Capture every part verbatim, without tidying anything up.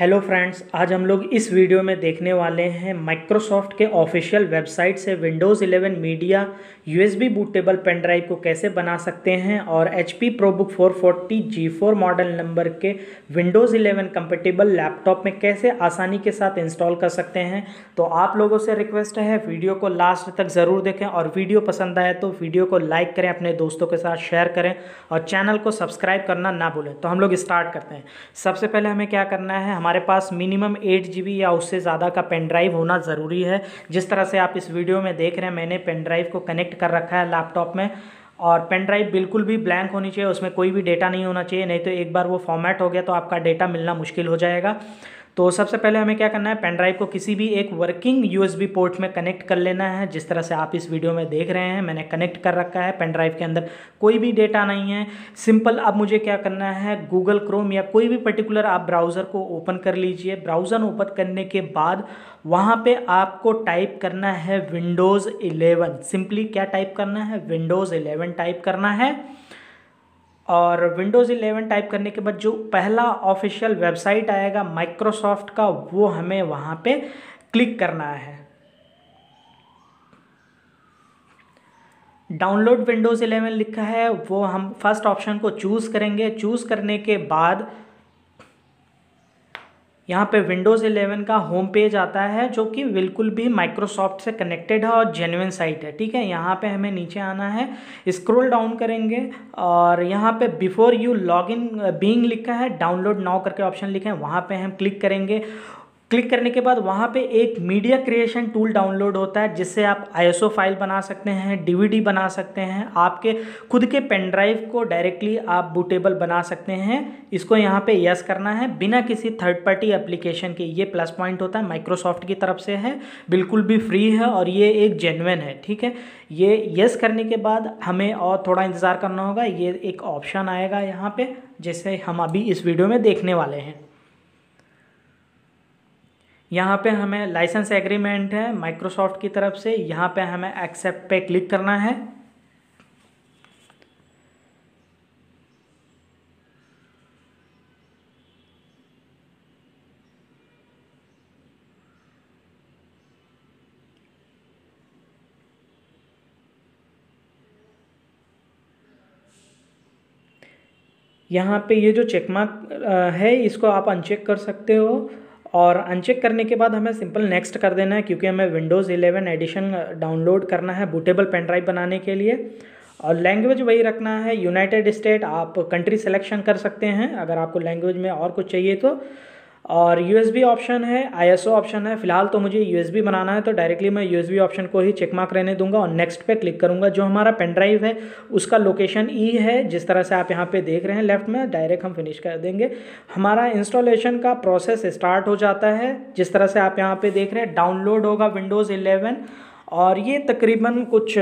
Hello friends, आज हम लोग इस वीडियो में देखने वाले हैं माइक्रोसॉफ्ट के ऑफिशियल वेबसाइट से Windows eleven media USB bootable pen drive को कैसे बना सकते हैं और HP ProBook four forty G four model number के विंडोज़ इलेवन कंपेटेबल लैपटॉप में कैसे आसानी के साथ इंस्टॉल कर सकते हैं। तो आप लोगों से रिक्वेस्ट है वीडियो को लास्ट तक ज़रूर देखें और वीडियो पसंद आए तो वीडियो को लाइक करें, अपने दोस्तों के साथ शेयर करें और चैनल को सब्सक्राइब करना ना भूलें। तो हम लोग स्टार्ट करते हैं। सबसे पहले हमें क्या करना है, हमारे पास मिनिमम एट जीबी या उससे ज़्यादा का पेन ड्राइव होना ज़रूरी है। जिस तरह से आप इस वीडियो में देख रहे हैं, मैंने पेन ड्राइव को कनेक्ट कर रखा है लैपटॉप में और पेन ड्राइव बिल्कुल भी ब्लैंक होनी चाहिए, उसमें कोई भी डेटा नहीं होना चाहिए, नहीं तो एक बार वो फॉर्मेट हो गया तो आपका डेटा मिलना मुश्किल हो जाएगा। तो सबसे पहले हमें क्या करना है, पेन ड्राइव को किसी भी एक वर्किंग यूएसबी पोर्ट में कनेक्ट कर लेना है। जिस तरह से आप इस वीडियो में देख रहे हैं, मैंने कनेक्ट कर रखा है, पेन ड्राइव के अंदर कोई भी डेटा नहीं है। सिंपल अब मुझे क्या करना है, गूगल क्रोम या कोई भी पर्टिकुलर आप ब्राउज़र को ओपन कर लीजिए। ब्राउज़र ओपन करने के बाद वहाँ पे आपको टाइप करना है विंडोज़ इलेवन। सिंपली क्या टाइप करना है, विंडोज़ इलेवन टाइप करना है। और विंडोज़ इलेवन टाइप करने के बाद जो पहला ऑफिशियल वेबसाइट आएगा माइक्रोसॉफ्ट का, वो हमें वहाँ पे क्लिक करना है। डाउनलोड विंडोज़ इलेवन लिखा है, वो हम फर्स्ट ऑप्शन को चूज़ करेंगे। चूज़ करने के बाद यहाँ पे विंडोज़ इलेवन का होम पेज आता है, जो कि बिल्कुल भी माइक्रोसॉफ्ट से कनेक्टेड है और जेन्युइन साइट है। ठीक है, यहाँ पे हमें नीचे आना है, स्क्रॉल डाउन करेंगे और यहाँ पे before you log in being लिखा है, डाउनलोड नाउ करके ऑप्शन लिखा है, वहाँ पे हम क्लिक करेंगे। क्लिक करने के बाद वहाँ पे एक मीडिया क्रिएशन टूल डाउनलोड होता है, जिससे आप आईएसओ फाइल बना सकते हैं, डीवीडी बना सकते हैं, आपके खुद के पेन ड्राइव को डायरेक्टली आप बूटेबल बना सकते हैं। इसको यहाँ पे यस करना है बिना किसी थर्ड पार्टी एप्लीकेशन के। ये प्लस पॉइंट होता है, माइक्रोसॉफ्ट की तरफ से है, बिल्कुल भी फ्री है और ये एक जेन्युइन है। ठीक है, ये यस करने के बाद हमें और थोड़ा इंतज़ार करना होगा। ये एक ऑप्शन आएगा यहाँ पर, जैसे हम अभी इस वीडियो में देखने वाले हैं। यहाँ पे हमें लाइसेंस एग्रीमेंट है माइक्रोसॉफ्ट की तरफ से, यहाँ पे हमें एक्सेप्ट पे क्लिक करना है। यहाँ पे ये जो चेकमार्क है, इसको आप अनचेक कर सकते हो और अनचेक करने के बाद हमें सिंपल नेक्स्ट कर देना है, क्योंकि हमें विंडोज़ इलेवन एडिशन डाउनलोड करना है बूटेबल पेन ड्राइव बनाने के लिए। और लैंग्वेज वही रखना है, यूनाइटेड स्टेट। आप कंट्री सिलेक्शन कर सकते हैं अगर आपको लैंग्वेज में और कुछ चाहिए तो। और यूएसबी ऑप्शन है, आईएसओ ऑप्शन है। फिलहाल तो मुझे यूएसबी बनाना है, तो डायरेक्टली मैं यूएसबी ऑप्शन को ही चेकमार्क रहने दूंगा और नेक्स्ट पे क्लिक करूंगा। जो हमारा पेन ड्राइव है उसका लोकेशन ई है, जिस तरह से आप यहां पे देख रहे हैं लेफ्ट में, डायरेक्ट हम फिनिश कर देंगे। हमारा इंस्टॉलेशन का प्रोसेस स्टार्ट हो जाता है, जिस तरह से आप यहाँ पर देख रहे हैं। डाउनलोड होगा विंडोज़ इलेवन और ये तकरीबन कुछ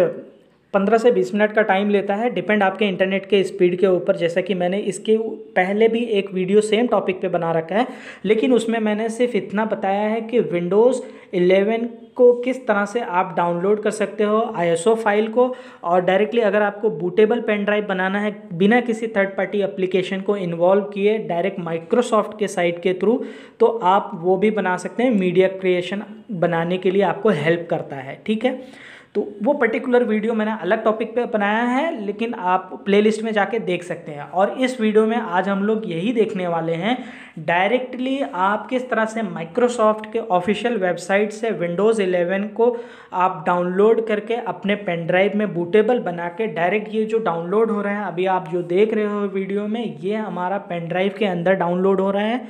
पंद्रह से बीस मिनट का टाइम लेता है, डिपेंड आपके इंटरनेट के स्पीड के ऊपर। जैसा कि मैंने इसके पहले भी एक वीडियो सेम टॉपिक पे बना रखा है, लेकिन उसमें मैंने सिर्फ इतना बताया है कि विंडोज़ इलेवन को किस तरह से आप डाउनलोड कर सकते हो आईएसओ फाइल को, और डायरेक्टली अगर आपको बूटेबल पेन ड्राइव बनाना है बिना किसी थर्ड पार्टी एप्लीकेशन को इन्वॉल्व किए डायरेक्ट माइक्रोसॉफ्ट के साइट के थ्रू, तो आप वो भी बना सकते हैं। मीडिया क्रिएशन बनाने के लिए आपको हेल्प करता है। ठीक है, तो वो पर्टिकुलर वीडियो मैंने अलग टॉपिक पे बनाया है, लेकिन आप प्लेलिस्ट में जाके देख सकते हैं। और इस वीडियो में आज हम लोग यही देखने वाले हैं, डायरेक्टली आप किस तरह से माइक्रोसॉफ्ट के ऑफिशियल वेबसाइट से विंडोज़ इलेवन को आप डाउनलोड करके अपने पेन ड्राइव में बूटेबल बना के डायरेक्ट, ये जो डाउनलोड हो रहे हैं अभी आप जो देख रहे हो वीडियो में, ये हमारा पेन ड्राइव के अंदर डाउनलोड हो रहे हैं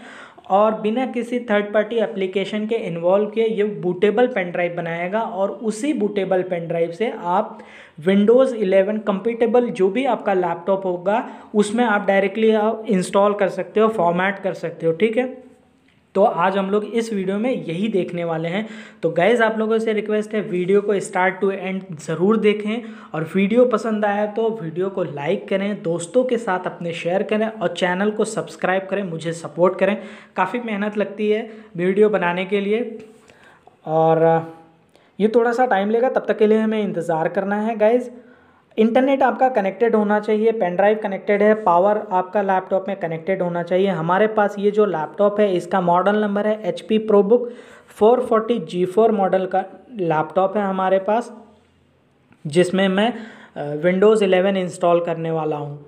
और बिना किसी थर्ड पार्टी एप्लीकेशन के इन्वॉल्व किए ये बूटेबल पेन ड्राइव बनाएगा। और उसी बूटेबल पेन ड्राइव से आप विंडोज़ इलेवन कंपेटेबल जो भी आपका लैपटॉप होगा उसमें आप डायरेक्टली आप इंस्टॉल कर सकते हो, फॉर्मेट कर सकते हो। ठीक है, तो आज हम लोग इस वीडियो में यही देखने वाले हैं। तो गाइज़, आप लोगों से रिक्वेस्ट है वीडियो को स्टार्ट टू एंड ज़रूर देखें और वीडियो पसंद आया तो वीडियो को लाइक करें, दोस्तों के साथ अपने शेयर करें और चैनल को सब्सक्राइब करें, मुझे सपोर्ट करें। काफ़ी मेहनत लगती है वीडियो बनाने के लिए और ये थोड़ा सा टाइम लेगा, तब तक के लिए हमें इंतज़ार करना है गाइज़। इंटरनेट आपका कनेक्टेड होना चाहिए, पेन ड्राइव कनेक्टेड है, पावर आपका लैपटॉप में कनेक्टेड होना चाहिए। हमारे पास ये जो लैपटॉप है इसका मॉडल नंबर है H P ProBook four forty G four model का लैपटॉप है हमारे पास, जिसमें मैं विंडोज़ इलेवन इंस्टॉल करने वाला हूँ।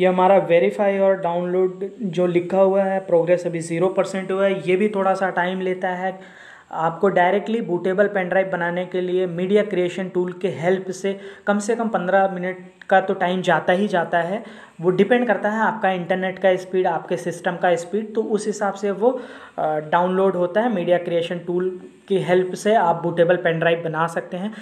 ये हमारा वेरीफाई और डाउनलोड जो लिखा हुआ है, प्रोग्रेस अभी ज़ीरो परसेंट हुआ है, ये भी थोड़ा सा टाइम लेता है। आपको डायरेक्टली बूटेबल पेन ड्राइव बनाने के लिए मीडिया क्रिएशन टूल के हेल्प से कम से कम पंद्रह मिनट का तो टाइम जाता ही जाता है। वो डिपेंड करता है आपका इंटरनेट का स्पीड, आपके सिस्टम का स्पीड, तो उस हिसाब से वो डाउनलोड होता है। मीडिया क्रिएशन टूल की हेल्प से आप बूटेबल पेन ड्राइव बना सकते हैं।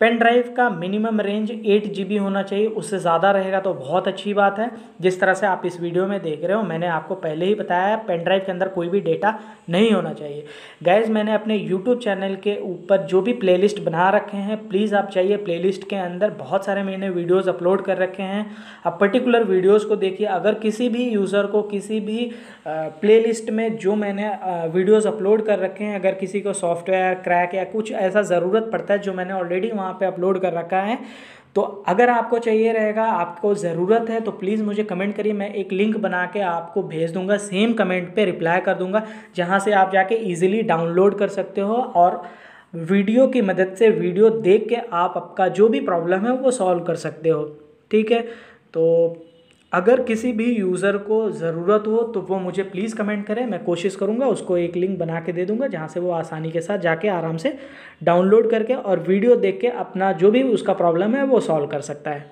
पेन ड्राइव का minimum range eight G B होना चाहिए, उससे ज़्यादा रहेगा तो बहुत अच्छी बात है। जिस तरह से आप इस वीडियो में देख रहे हो, मैंने आपको पहले ही बताया है पेन ड्राइव के अंदर कोई भी डेटा नहीं होना चाहिए। गाइस, मैंने अपने यूट्यूब चैनल के ऊपर जो भी प्लेलिस्ट बना रखे हैं, प्लीज़ आप जाइए प्लेलिस्ट के अंदर, बहुत सारे मैंने वीडियोज़ अपलोड कर रखे हैं। आप पर्टिकुलर वीडियोज़ को देखिए। अगर किसी भी यूज़र को किसी भी प्लेलिस्ट में जो मैंने वीडियोज़ अपलोड कर रखे हैं, अगर किसी को सॉफ्टवेयर क्रैक या कुछ ऐसा ज़रूरत पड़ता है जो मैंने ऑलरेडी पे अपलोड कर रखा है, तो अगर आपको चाहिए रहेगा, आपको ज़रूरत है, तो प्लीज़ मुझे कमेंट करिए। मैं एक लिंक बना के आपको भेज दूंगा, सेम कमेंट पे रिप्लाई कर दूंगा, जहां से आप जाके इजीली डाउनलोड कर सकते हो और वीडियो की मदद से वीडियो देख के आप आपका जो भी प्रॉब्लम है वो सॉल्व कर सकते हो। ठीक है, तो अगर किसी भी यूज़र को ज़रूरत हो तो वो मुझे प्लीज़ कमेंट करें, मैं कोशिश करूँगा उसको एक लिंक बना के दे दूँगा जहाँ से वो आसानी के साथ जाके आराम से डाउनलोड करके और वीडियो देख के अपना जो भी उसका प्रॉब्लम है वो सॉल्व कर सकता है।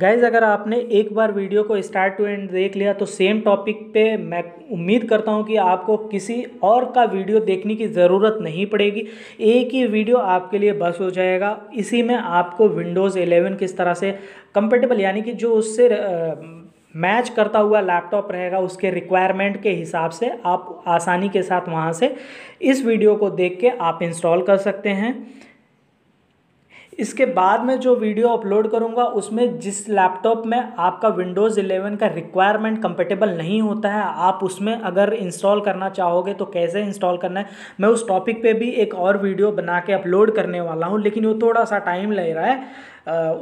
गाइज़, अगर आपने एक बार वीडियो को स्टार्ट टू एंड देख लिया तो सेम टॉपिक पे मैं उम्मीद करता हूँ कि आपको किसी और का वीडियो देखने की ज़रूरत नहीं पड़ेगी। एक ही वीडियो आपके लिए बस हो जाएगा। इसी में आपको विंडोज़ इलेवन किस तरह से कंपेटेबल, यानी कि जो उससे मैच करता हुआ लैपटॉप रहेगा, उसके रिक्वायरमेंट के हिसाब से आप आसानी के साथ वहाँ से इस वीडियो को देख के आप इंस्टॉल कर सकते हैं। इसके बाद में जो वीडियो अपलोड करूंगा उसमें जिस लैपटॉप में आपका विंडोज़ इलेवन का रिक्वायरमेंट कंपेटेबल नहीं होता है, आप उसमें अगर इंस्टॉल करना चाहोगे तो कैसे इंस्टॉल करना है, मैं उस टॉपिक पे भी एक और वीडियो बना के अपलोड करने वाला हूं, लेकिन वो थोड़ा सा टाइम ले रहा है।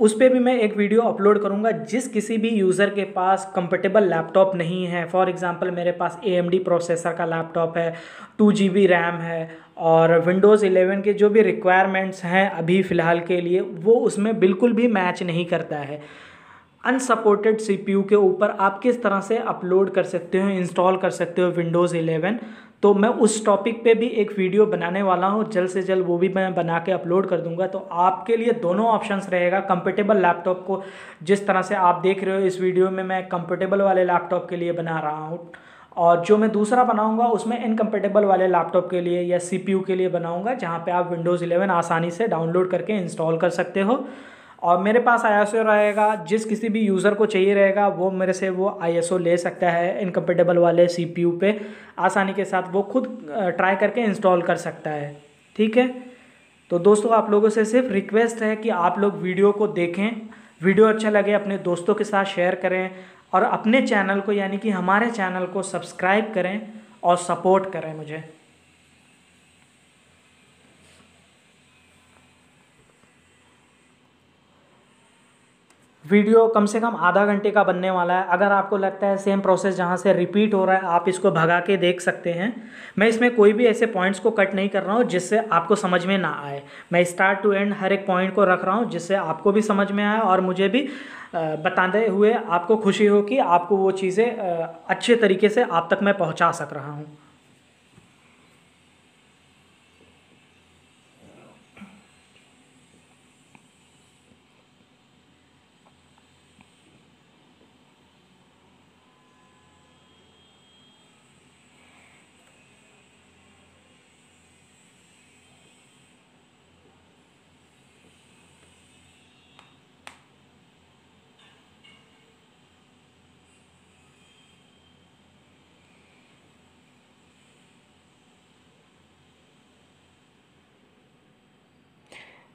उस पर भी मैं एक वीडियो अपलोड करूँगा। जिस किसी भी यूज़र के पास कंपेटेबल लैपटॉप नहीं है, फॉर एग्ज़ाम्पल मेरे पास ए एम डी प्रोसेसर का लैपटॉप है, टू जी बी रैम है और विंडोज़ इलेवन के जो भी रिक्वायरमेंट्स हैं अभी फ़िलहाल के लिए वो उसमें बिल्कुल भी मैच नहीं करता है, अनसपोर्टेड सीपीयू के ऊपर आप किस तरह से अपलोड कर सकते हो, इंस्टॉल कर सकते हो विंडोज़ इलेवन, तो मैं उस टॉपिक पे भी एक वीडियो बनाने वाला हूँ, जल्द से जल्द वो भी मैं बना के अपलोड कर दूँगा। तो आपके लिए दोनों ऑप्शंस रहेगा। कंपेटेबल लैपटॉप को जिस तरह से आप देख रहे हो इस वीडियो में, मैं कंपेटेबल वाले लैपटॉप के लिए बना रहा हूँ, और जो मैं दूसरा बनाऊंगा उसमें इनकम्पेटेबल वाले लैपटॉप के लिए या सीपीयू के लिए बनाऊंगा, जहां पे आप विंडोज़ इलेवन आसानी से डाउनलोड करके इंस्टॉल कर सकते हो। और मेरे पास आईएसओ रहेगा, जिस किसी भी यूज़र को चाहिए रहेगा वो मेरे से वो आईएसओ ले सकता है, इनकम्पेटेबल वाले सीपीयू पे आसानी के साथ वो खुद ट्राई करके इंस्टॉल कर सकता है। ठीक है, तो दोस्तों आप लोगों से सिर्फ रिक्वेस्ट है कि आप लोग वीडियो को देखें, वीडियो अच्छा लगे अपने दोस्तों के साथ शेयर करें और अपने चैनल को, यानी कि हमारे चैनल को सब्सक्राइब करें और सपोर्ट करें मुझे। वीडियो कम से कम आधा घंटे का बनने वाला है। अगर आपको लगता है सेम प्रोसेस जहाँ से रिपीट हो रहा है, आप इसको भगा के देख सकते हैं। मैं इसमें कोई भी ऐसे पॉइंट्स को कट नहीं कर रहा हूँ जिससे आपको समझ में ना आए। मैं स्टार्ट टू एंड हर एक पॉइंट को रख रहा हूँ जिससे आपको भी समझ में आए और मुझे भी बताते हुए आपको खुशी हो कि आपको वो चीज़ें अच्छे तरीके से आप तक मैं पहुँचा सक रहा हूँ।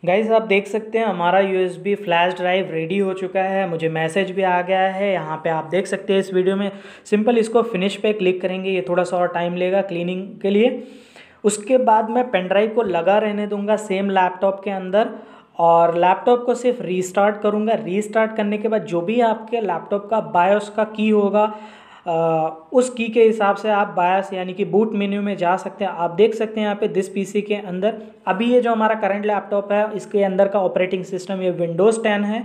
गाइज आप देख सकते हैं हमारा यूएसबी फ्लैश ड्राइव रेडी हो चुका है, मुझे मैसेज भी आ गया है। यहाँ पे आप देख सकते हैं इस वीडियो में सिंपल इसको फिनिश पे क्लिक करेंगे, ये थोड़ा सा और टाइम लेगा क्लीनिंग के लिए। उसके बाद मैं पेनड्राइव को लगा रहने दूंगा सेम लैपटॉप के अंदर और लैपटॉप को सिर्फ रीस्टार्ट करूँगा। रीस्टार्ट करने के बाद जो भी आपके लैपटॉप का बायोस का की होगा आ, उस की के हिसाब से आप बायस यानी कि बूट मेन्यू में जा सकते हैं। आप देख सकते हैं यहाँ पे दिस पीसी के अंदर अभी ये जो हमारा करंट लैपटॉप है इसके अंदर का ऑपरेटिंग सिस्टम ये विंडोज़ टेन है।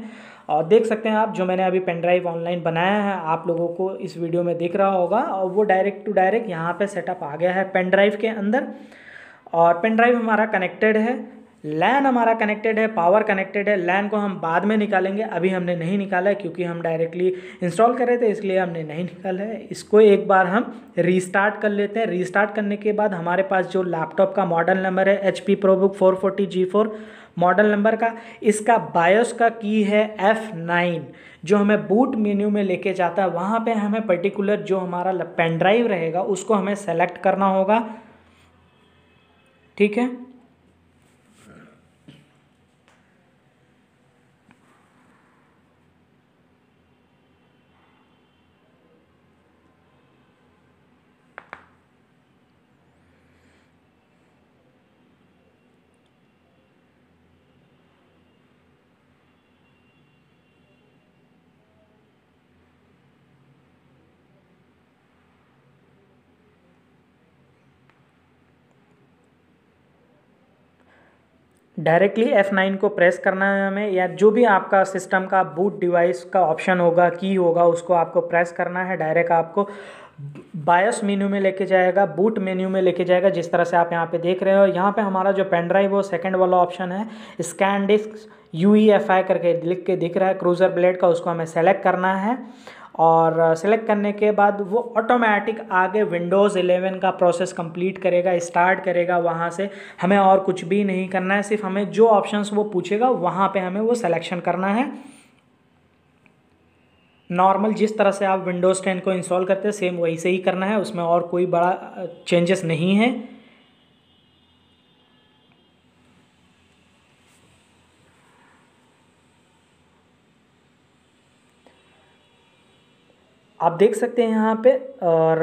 और देख सकते हैं आप जो मैंने अभी पेनड्राइव ऑनलाइन बनाया है आप लोगों को इस वीडियो में दिख रहा होगा और वो डायरेक्ट टू डायरेक्ट यहाँ पर सेटअप आ गया है पेनड्राइव के अंदर। और पेनड्राइव हमारा कनेक्टेड है, लैन हमारा कनेक्टेड है, पावर कनेक्टेड है। लैन को हम बाद में निकालेंगे, अभी हमने नहीं निकाला है क्योंकि हम डायरेक्टली इंस्टॉल कर रहे थे इसलिए हमने नहीं निकाला है। इसको एक बार हम रीस्टार्ट कर लेते हैं। रीस्टार्ट करने के बाद हमारे पास जो लैपटॉप का मॉडल नंबर है H P ProBook four forty G four model number का, इसका बायोस का की है एफ नाइन, जो हमें बूट मेन्यू में लेके जाता है। वहाँ पर हमें पर्टिकुलर जो हमारा पेन ड्राइव रहेगा उसको हमें सेलेक्ट करना होगा, ठीक है। डायरेक्टली एफ नाइन को प्रेस करना है हमें, या जो भी आपका सिस्टम का बूट डिवाइस का ऑप्शन होगा की होगा उसको आपको प्रेस करना है। डायरेक्ट आपको बायोस मेन्यू में लेके जाएगा, बूट मेन्यू में लेके जाएगा जिस तरह से आप यहाँ पे देख रहे हो। यहाँ पे हमारा जो पेन ड्राइव वो सेकंड वाला ऑप्शन है scan disk U E F I करके लिख के दिख रहा है क्रूजर ब्लेड का, उसको हमें सेलेक्ट करना है। और सेलेक्ट करने के बाद वो ऑटोमेटिक आगे विंडोज़ इलेवन का प्रोसेस कंप्लीट करेगा, स्टार्ट करेगा। वहाँ से हमें और कुछ भी नहीं करना है, सिर्फ हमें जो ऑप्शंस वो पूछेगा वहाँ पे हमें वो सिलेक्शन करना है। नॉर्मल जिस तरह से आप विंडोज़ टेन को इंस्टॉल करते हैं सेम वही से ही करना है, उसमें और कोई बड़ा चेंजेस नहीं है। आप देख सकते हैं यहाँ पे, और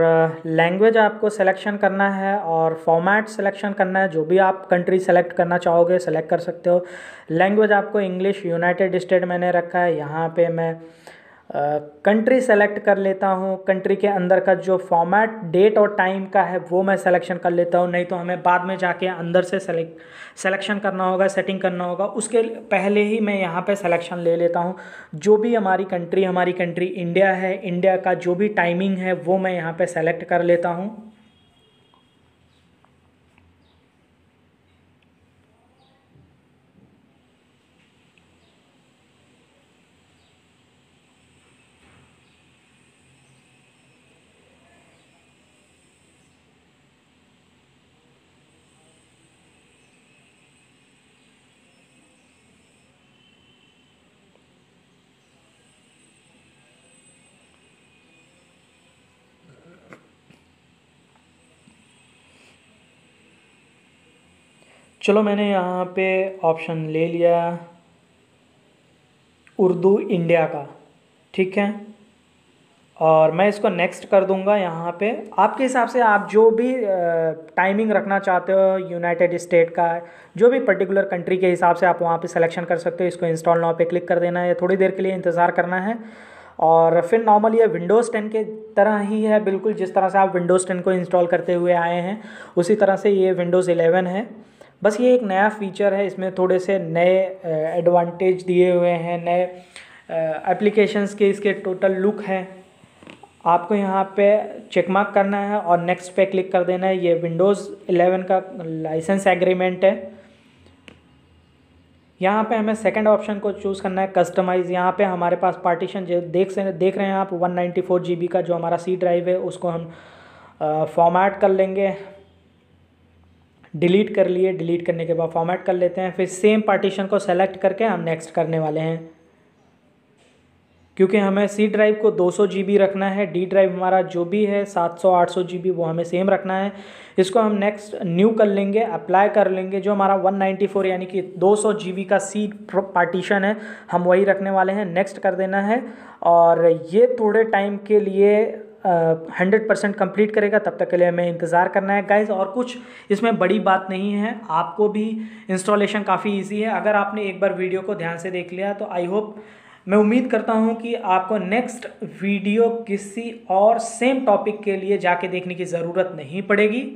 लैंग्वेज आपको सिलेक्शन करना है और फॉर्मेट सिलेक्शन करना है। जो भी आप कंट्री सेलेक्ट करना चाहोगे सेलेक्ट कर सकते हो। लैंग्वेज आपको इंग्लिश यूनाइटेड स्टेट मैंने रखा है। यहाँ पे मैं कंट्री सेलेक्ट कर लेता हूँ, कंट्री के अंदर का जो फॉर्मेट डेट और टाइम का है वो मैं सिलेक्शन कर लेता हूँ, नहीं तो हमें बाद में जाके अंदर से सेलेक्ट सेलेक्शन करना होगा, सेटिंग करना होगा। उसके पहले ही मैं यहाँ पे सिलेक्शन ले लेता हूँ जो भी हमारी कंट्री हमारी कंट्री इंडिया है, इंडिया का जो भी टाइमिंग है वो मैं यहाँ पर सेलेक्ट कर लेता हूँ। चलो मैंने यहाँ पे ऑप्शन ले लिया उर्दू इंडिया का, ठीक है। और मैं इसको नेक्स्ट कर दूंगा। यहाँ पे आपके हिसाब से आप जो भी टाइमिंग रखना चाहते हो यूनाइटेड स्टेट का, जो भी पर्टिकुलर कंट्री के हिसाब से आप वहाँ पे सिलेक्शन कर सकते हो। इसको इंस्टॉल नाउ पे क्लिक कर देना है, थोड़ी देर के लिए इंतज़ार करना है। और फिर नॉर्मल ये विंडोज़ टेन के तरह ही है, बिल्कुल जिस तरह से आप विंडोज़ टेन को इंस्टॉल करते हुए आए हैं उसी तरह से ये विंडोज़ इलेवन है। बस ये एक नया फीचर है, इसमें थोड़े से नए एडवांटेज दिए हुए हैं, नए एप्लीकेशंस के इसके टोटल लुक है। आपको यहाँ पे चेक मार्क करना है और नेक्स्ट पे क्लिक कर देना है। ये विंडोज़ इलेवन का लाइसेंस एग्रीमेंट है। यहाँ पे हमें सेकंड ऑप्शन को चूज़ करना है कस्टमाइज़। यहाँ पे हमारे पास पार्टीशन जो देख से देख रहे हैं आप one ninety four G B का जो हमारा सी ड्राइव है उसको हम फॉर्मेट कर लेंगे। डिलीट कर लिए, डिलीट करने के बाद फॉर्मेट कर लेते हैं। फिर सेम पार्टीशन को सेलेक्ट करके हम नेक्स्ट करने वाले हैं। क्योंकि हमें सी ड्राइव को दो सौ जी बी रखना है, डी ड्राइव हमारा जो भी है सात सौ आठ सौ जी बी वो हमें सेम रखना है। इसको हम नेक्स्ट न्यू कर लेंगे, अप्लाई कर लेंगे। जो हमारा एक सौ चौरानवे यानी कि दो सौ जी बी का सी पार्टीशन है हम वही रखने वाले हैं, नेक्स्ट कर देना है। और ये थोड़े टाइम के लिए हंड्रेड परसेंट कम्प्लीट करेगा, तब तक के लिए हमें इंतज़ार करना है गाइज़। और कुछ इसमें बड़ी बात नहीं है, आपको भी इंस्टॉलेशन काफ़ी ईजी है। अगर आपने एक बार वीडियो को ध्यान से देख लिया तो आई होप, मैं उम्मीद करता हूं कि आपको नेक्स्ट वीडियो किसी और सेम टॉपिक के लिए जाके देखने की ज़रूरत नहीं पड़ेगी।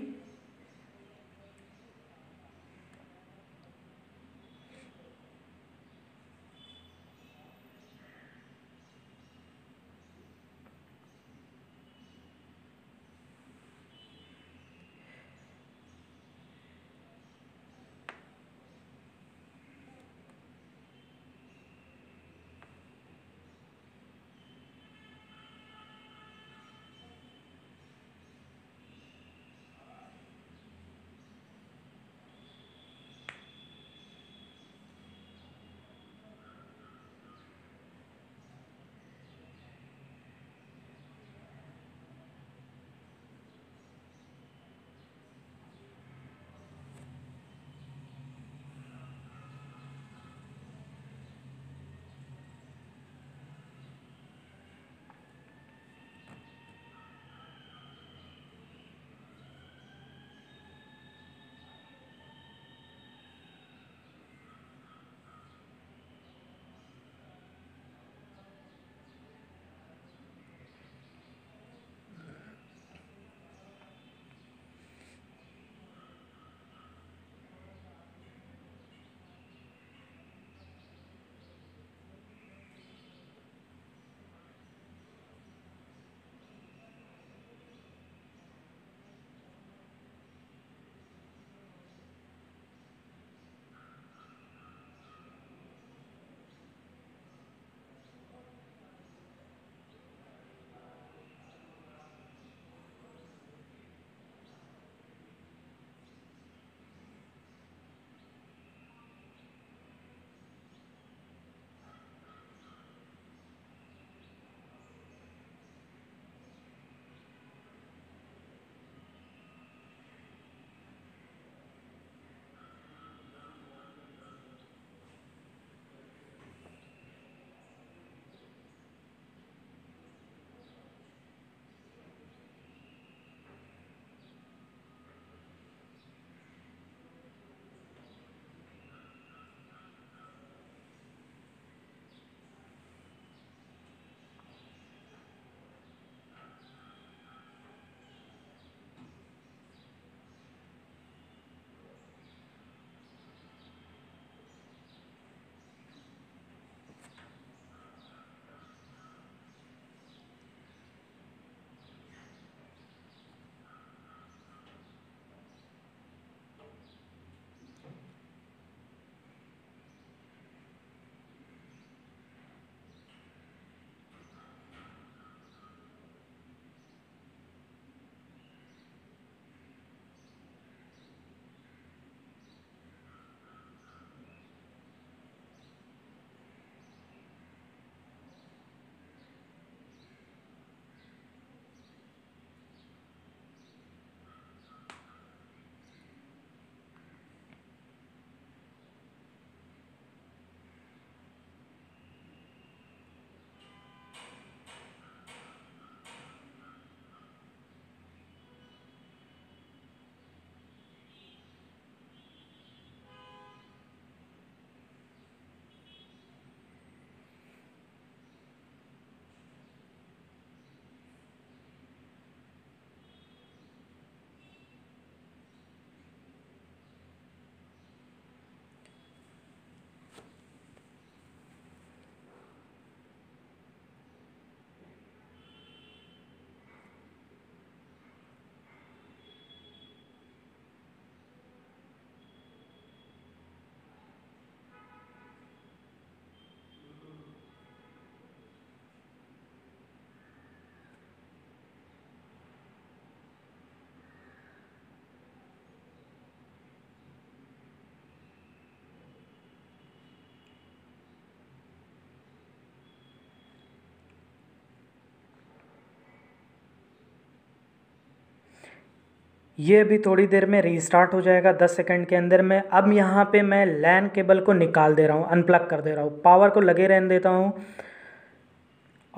ये भी थोड़ी देर में रीस्टार्ट हो जाएगा दस सेकंड के अंदर में। अब यहाँ पे मैं लैन केबल को निकाल दे रहा हूँ, अनप्लग कर दे रहा हूँ, पावर को लगे रहने देता हूँ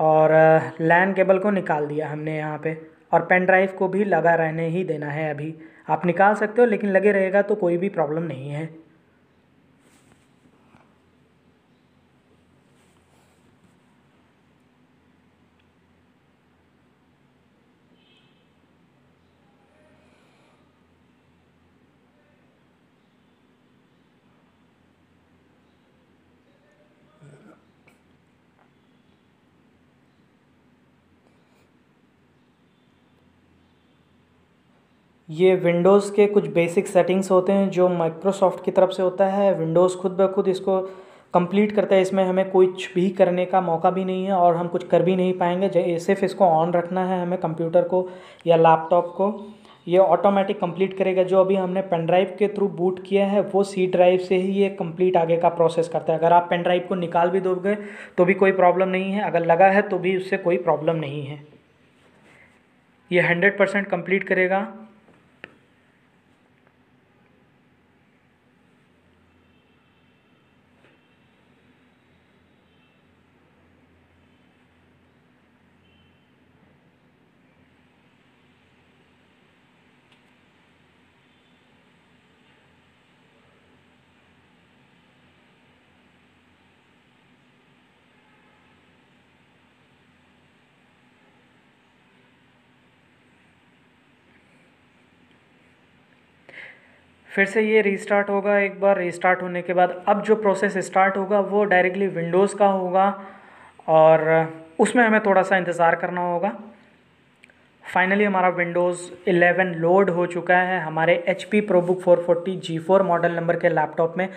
और लैन केबल को निकाल दिया हमने यहाँ पे। और पेन ड्राइव को भी लगा रहने ही देना है, अभी आप निकाल सकते हो लेकिन लगे रहेगा तो कोई भी प्रॉब्लम नहीं है। ये विंडोज़ के कुछ बेसिक सेटिंग्स होते हैं जो माइक्रोसॉफ्ट की तरफ से होता है। विंडोज़ खुद ब खुद इसको कंप्लीट करता है, इसमें हमें कुछ भी करने का मौका भी नहीं है और हम कुछ कर भी नहीं पाएंगे। सिर्फ इसको ऑन रखना है हमें कंप्यूटर को या लैपटॉप को, ये ऑटोमेटिक कंप्लीट करेगा। जो अभी हमने पेन ड्राइव के थ्रू बूट किया है वो सी ड्राइव से ही ये कंप्लीट आगे का प्रोसेस करता है। अगर आप पेन ड्राइव को निकाल भी दोगे तो भी कोई प्रॉब्लम नहीं है, अगर लगा है तो भी उससे कोई प्रॉब्लम नहीं है। ये हंड्रेड परसेंट कम्प्लीट करेगा। फिर से ये रीस्टार्ट होगा। एक बार रीस्टार्ट होने के बाद अब जो प्रोसेस स्टार्ट होगा वो डायरेक्टली विंडोज़ का होगा और उसमें हमें थोड़ा सा इंतज़ार करना होगा। फाइनली हमारा विंडोज़ इलेवन लोड हो चुका है हमारे HP ProBook four forty G four model number के लैपटॉप में।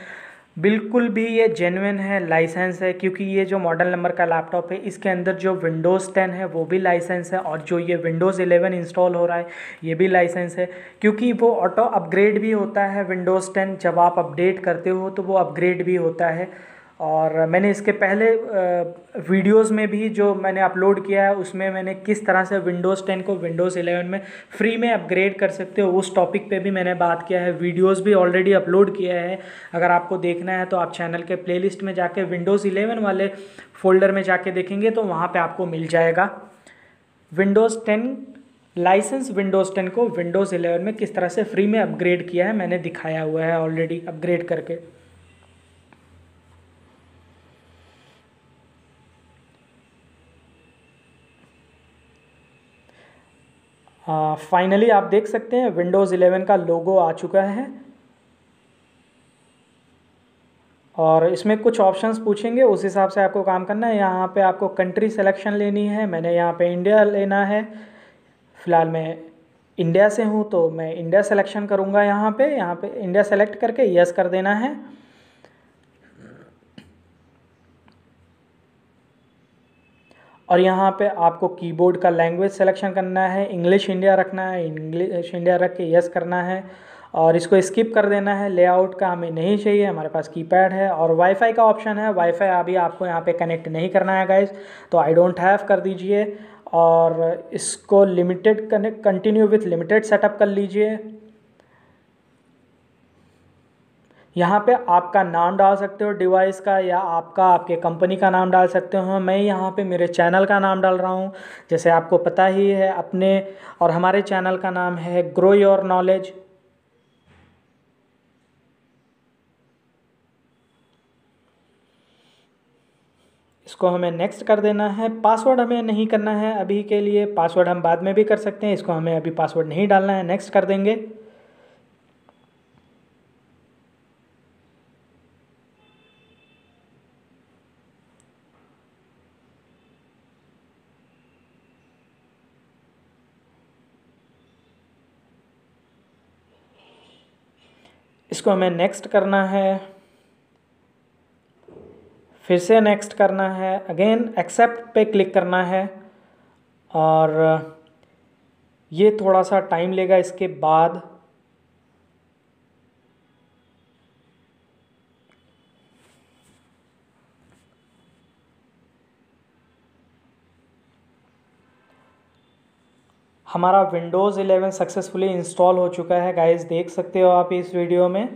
बिल्कुल भी ये जेन्युइन है, लाइसेंस है, क्योंकि ये जो मॉडल नंबर का लैपटॉप है इसके अंदर जो विंडोज़ टेन है वो भी लाइसेंस है और जो ये विंडोज़ इलेवन इंस्टॉल हो रहा है ये भी लाइसेंस है, क्योंकि वो ऑटो अपग्रेड भी होता है। विंडोज़ टेन जब आप अपडेट करते हो तो वो अपग्रेड भी होता है। और मैंने इसके पहले वीडियोस में भी जो मैंने अपलोड किया है उसमें मैंने किस तरह से विंडोज़ टेन को विंडोज़ इलेवन में फ्री में अपग्रेड कर सकते हो उस टॉपिक पे भी मैंने बात किया है, वीडियोस भी ऑलरेडी अपलोड किया है। अगर आपको देखना है तो आप चैनल के प्लेलिस्ट में जाके विंडोज़ इलेवन वाले फ़ोल्डर में जाके देखेंगे तो वहाँ पर आपको मिल जाएगा। Windows ten licence Windows ten को विंडोज़ इलेवन में किस तरह से फ्री में अपग्रेड किया है मैंने दिखाया हुआ है ऑलरेडी अपग्रेड करके। फाइनली uh, आप देख सकते हैं विंडोज़ इलेवन का लोगो आ चुका है और इसमें कुछ ऑप्शंस पूछेंगे, उस हिसाब से आपको काम करना है। यहाँ पे आपको कंट्री सिलेक्शन लेनी है, मैंने यहाँ पे इंडिया लेना है, फ़िलहाल मैं इंडिया से हूँ तो मैं इंडिया सिलेक्शन करूँगा। यहाँ पे यहाँ पे इंडिया सेलेक्ट करके यस कर देना है। और यहाँ पे आपको कीबोर्ड का लैंग्वेज सिलेक्शन करना है, इंग्लिश इंडिया रखना है, इंग्लिश इंडिया रख के यस करना है और इसको स्किप कर देना है। लेआउट का हमें नहीं चाहिए, हमारे पास कीपैड है। और वाईफाई का ऑप्शन है, वाईफाई अभी आपको यहाँ पे कनेक्ट नहीं करना है गाइस, तो आई डोंट हैव कर दीजिए और इसको limited connect continue with limited setup कर लीजिए। यहाँ पे आपका नाम डाल सकते हो डिवाइस का या आपका आपके कंपनी का नाम डाल सकते हो। मैं यहाँ पे मेरे चैनल का नाम डाल रहा हूँ, जैसे आपको पता ही है अपने और हमारे चैनल का नाम है ग्रो योर नॉलेज। इसको हमें नेक्स्ट कर देना है। पासवर्ड हमें नहीं करना है अभी के लिए, पासवर्ड हम बाद में भी कर सकते हैं, इसको हमें अभी पासवर्ड नहीं डालना है, नेक्स्ट कर देंगे। इसको हमें नेक्स्ट करना है, फिर से नेक्स्ट करना है, अगेन एक्सेप्ट पे क्लिक करना है और ये थोड़ा सा टाइम लेगा। इसके बाद हमारा विंडोज़ इलेवन सक्सेसफुली इंस्टॉल हो चुका है गाइस, देख सकते हो आप इस वीडियो में।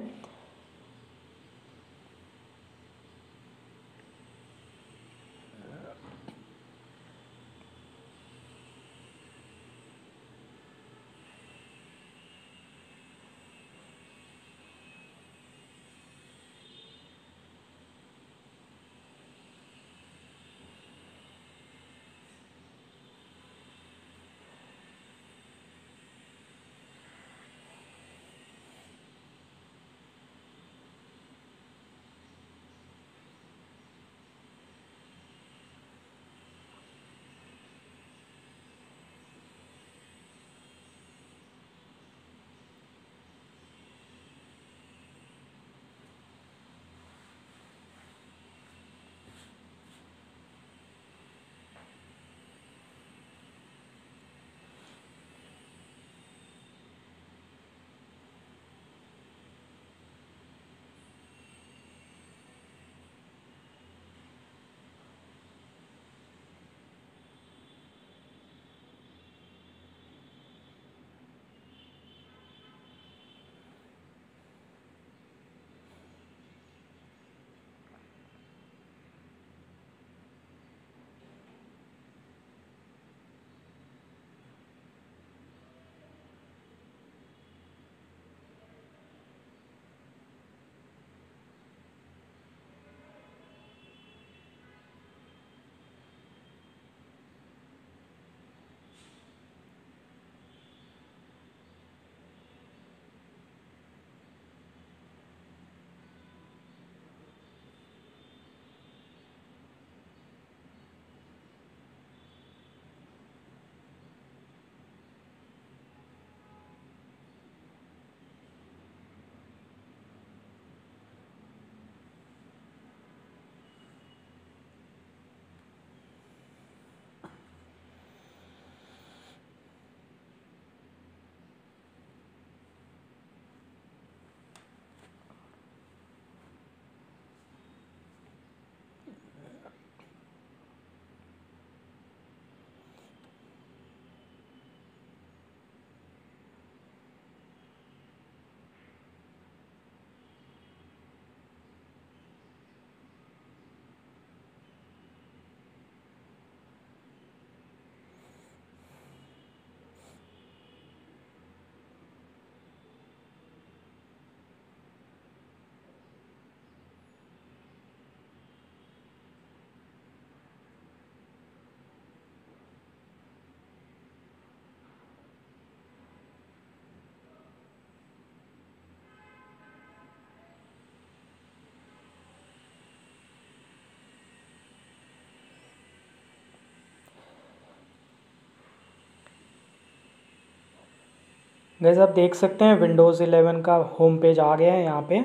गाइस आप देख सकते हैं विंडोज़ इलेवन का होम पेज आ गया है। यहाँ पे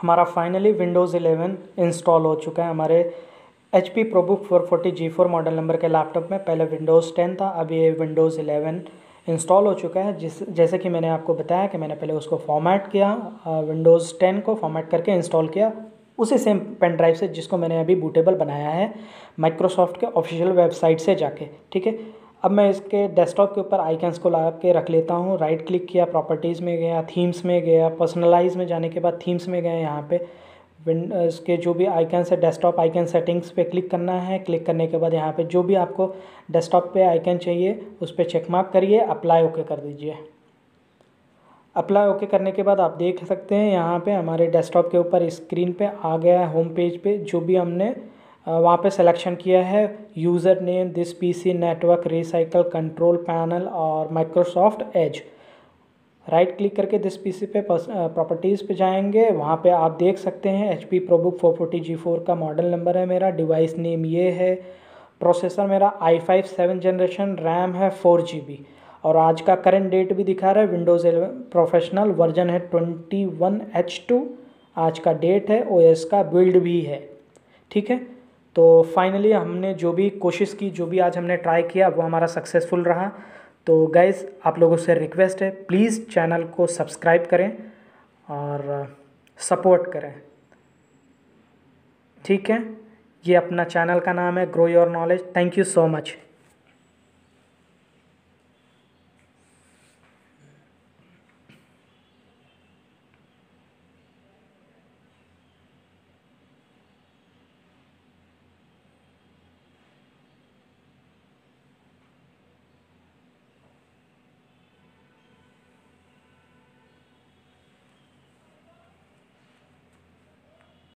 हमारा फाइनली विंडोज़ इलेवन इंस्टॉल हो चुका है हमारे H P ProBook four forty G four model number के लैपटॉप में। पहले विंडोज़ टेन था, अब ये विंडोज़ इलेवन इंस्टॉल हो चुका है। जिस जैसे कि मैंने आपको बताया कि मैंने पहले उसको फॉर्मेट किया, विंडोज़ टेन को फॉर्मेट करके इंस्टॉल किया उसी सेम पेन ड्राइव से जिसको मैंने अभी बूटेबल बनाया है माइक्रोसॉफ्ट के ऑफिशियल वेबसाइट से जाके। ठीक है, अब मैं इसके डेस्कटॉप के ऊपर आइकन्स को ला के रख लेता हूँ। राइट क्लिक किया, प्रॉपर्टीज़ में गया, थीम्स में गया, पर्सनलाइज में जाने के बाद थीम्स में गए। यहाँ पे विंड इसके जो भी आइकन्स है डेस्कटॉप आइकन सेटिंग्स पे क्लिक करना है। क्लिक करने के बाद यहाँ पे जो भी आपको डेस्कटॉप पे आइकन चाहिए उस पर चेकमार्क करिए, अप्लाई ओके कर दीजिए। अप्लाई ओके करने के बाद आप देख सकते हैं यहाँ पर हमारे डेस्कटॉप के ऊपर स्क्रीन पर आ गया है होम पेज पर जो भी हमने वहाँ पे सिलेक्शन किया है। User name, this PC, network, recycle, control panel और माइक्रोसॉफ्ट एज। राइट क्लिक करके दिस पीसी पे प्रॉपर्टीज़ पे जाएंगे। वहाँ पे आप देख सकते हैं H P ProBook four forty G four का मॉडल नंबर है मेरा, डिवाइस नेम ये है, प्रोसेसर मेरा I five seven generation, RAM है फोर जी बी, और आज का करंट डेट भी दिखा रहा है विंडोज़ इलेवन प्रोफेशनल वर्जन है ट्वेंटी वन एच टू, आज का डेट है। ओ एस का बिल्ड भी है। ठीक है, तो फाइनली हमने जो भी कोशिश की, जो भी आज हमने ट्राई किया वो हमारा सक्सेसफुल रहा। तो गाइज़ आप लोगों से रिक्वेस्ट है प्लीज़ चैनल को सब्सक्राइब करें और सपोर्ट करें। ठीक है, ये अपना चैनल का नाम है grow your knowledge. Thank you so much.